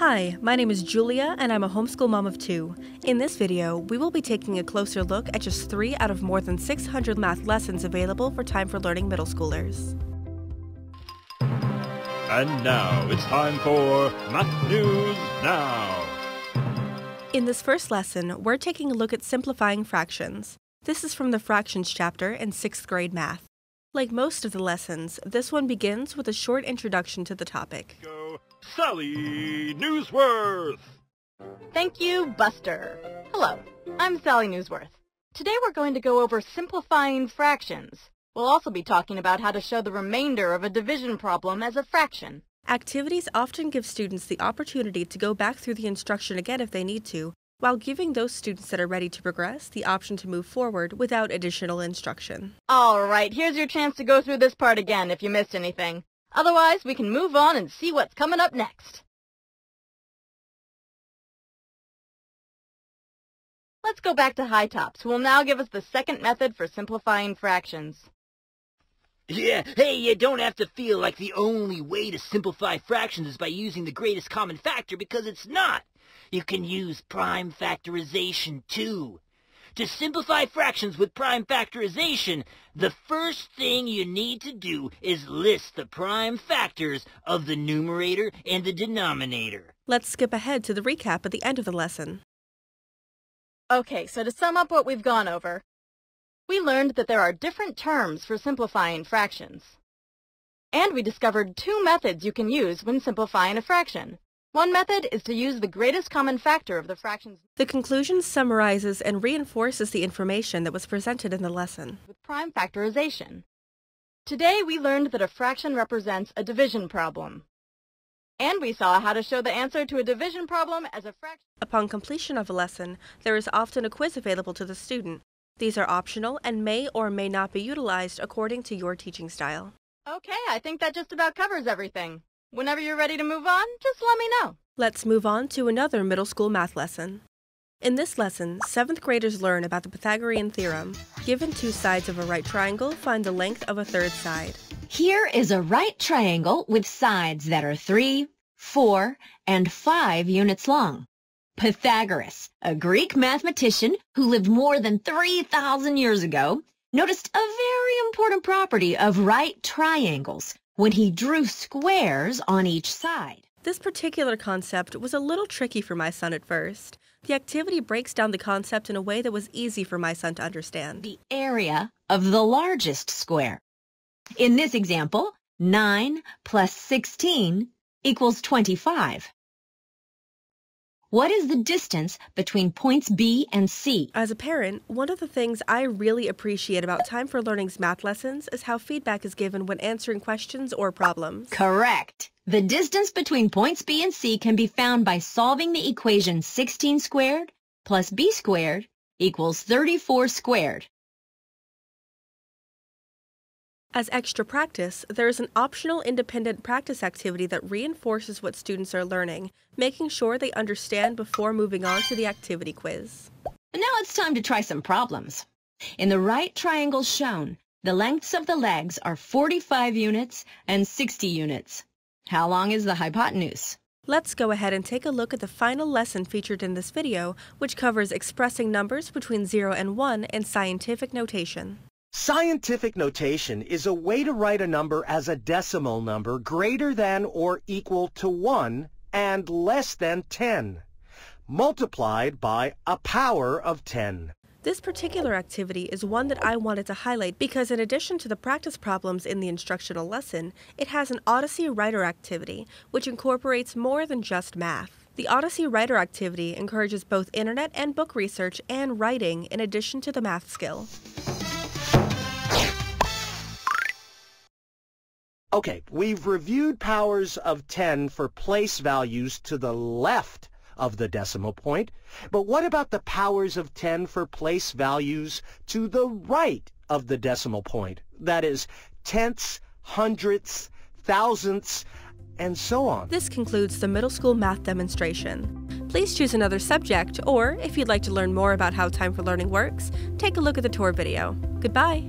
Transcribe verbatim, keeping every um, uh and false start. Hi, my name is Julia, and I'm a homeschool mom of two. In this video, we will be taking a closer look at just three out of more than six hundred math lessons available for Time for Learning middle schoolers. And now, it's time for Math News Now! In this first lesson, we're taking a look at simplifying fractions. This is from the Fractions chapter in sixth grade math. Like most of the lessons, this one begins with a short introduction to the topic. Sally Newsworth! Thank you, Buster. Hello, I'm Sally Newsworth. Today we're going to go over simplifying fractions. We'll also be talking about how to show the remainder of a division problem as a fraction. Activities often give students the opportunity to go back through the instruction again if they need to, while giving those students that are ready to progress the option to move forward without additional instruction. All right, here's your chance to go through this part again if you missed anything. Otherwise, we can move on and see what's coming up next. Let's go back to High Tops, who will now give us the second method for simplifying fractions. Yeah, hey, you don't have to feel like the only way to simplify fractions is by using the greatest common factor, because it's not. You can use prime factorization, too. To simplify fractions with prime factorization, the first thing you need to do is list the prime factors of the numerator and the denominator. Let's skip ahead to the recap at the end of the lesson. Okay, so to sum up what we've gone over, we learned that there are different terms for simplifying fractions. And we discovered two methods you can use when simplifying a fraction. One method is to use the greatest common factor of the fractions. The conclusion summarizes and reinforces the information that was presented in the lesson. With prime factorization. Today we learned that a fraction represents a division problem. And we saw how to show the answer to a division problem as a fraction. Upon completion of a lesson, there is often a quiz available to the student. These are optional and may or may not be utilized according to your teaching style. Okay, I think that just about covers everything. Whenever you're ready to move on, just let me know. Let's move on to another middle school math lesson. In this lesson, seventh graders learn about the Pythagorean theorem. Given two sides of a right triangle, find the length of a third side. Here is a right triangle with sides that are three, four, and five units long. Pythagoras, a Greek mathematician who lived more than three thousand years ago, noticed a very important property of right triangles when he drew squares on each side. This particular concept was a little tricky for my son at first. The activity breaks down the concept in a way that was easy for my son to understand. The area of the largest square. In this example, nine plus sixteen equals twenty-five. What is the distance between points B and C? As a parent, one of the things I really appreciate about Time for Learning's math lessons is how feedback is given when answering questions or problems. Correct. The distance between points B and C can be found by solving the equation sixteen squared plus B squared equals thirty-four squared. As extra practice, there is an optional independent practice activity that reinforces what students are learning, making sure they understand before moving on to the activity quiz. And now it's time to try some problems. In the right triangle shown, the lengths of the legs are forty-five units and sixty units. How long is the hypotenuse? Let's go ahead and take a look at the final lesson featured in this video, which covers expressing numbers between zero and one in scientific notation. Scientific notation is a way to write a number as a decimal number greater than or equal to one and less than ten, multiplied by a power of ten. This particular activity is one that I wanted to highlight because in addition to the practice problems in the instructional lesson, it has an Odyssey Writer activity, which incorporates more than just math. The Odyssey Writer activity encourages both internet and book research and writing in addition to the math skill. Okay, we've reviewed powers of ten for place values to the left of the decimal point, but what about the powers of ten for place values to the right of the decimal point? That is, tenths, hundredths, thousandths, and so on. This concludes the middle school math demonstration. Please choose another subject, or if you'd like to learn more about how Time for Learning works, take a look at the tour video. Goodbye!